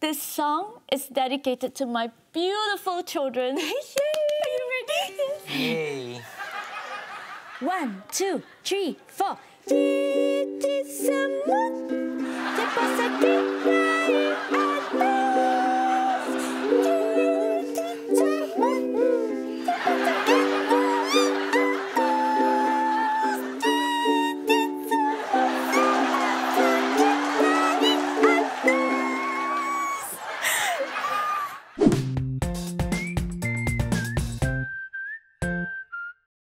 This song is dedicated to my beautiful children. Yay! Are you ready? Yay! 1, 2, 3, 4. It's summer.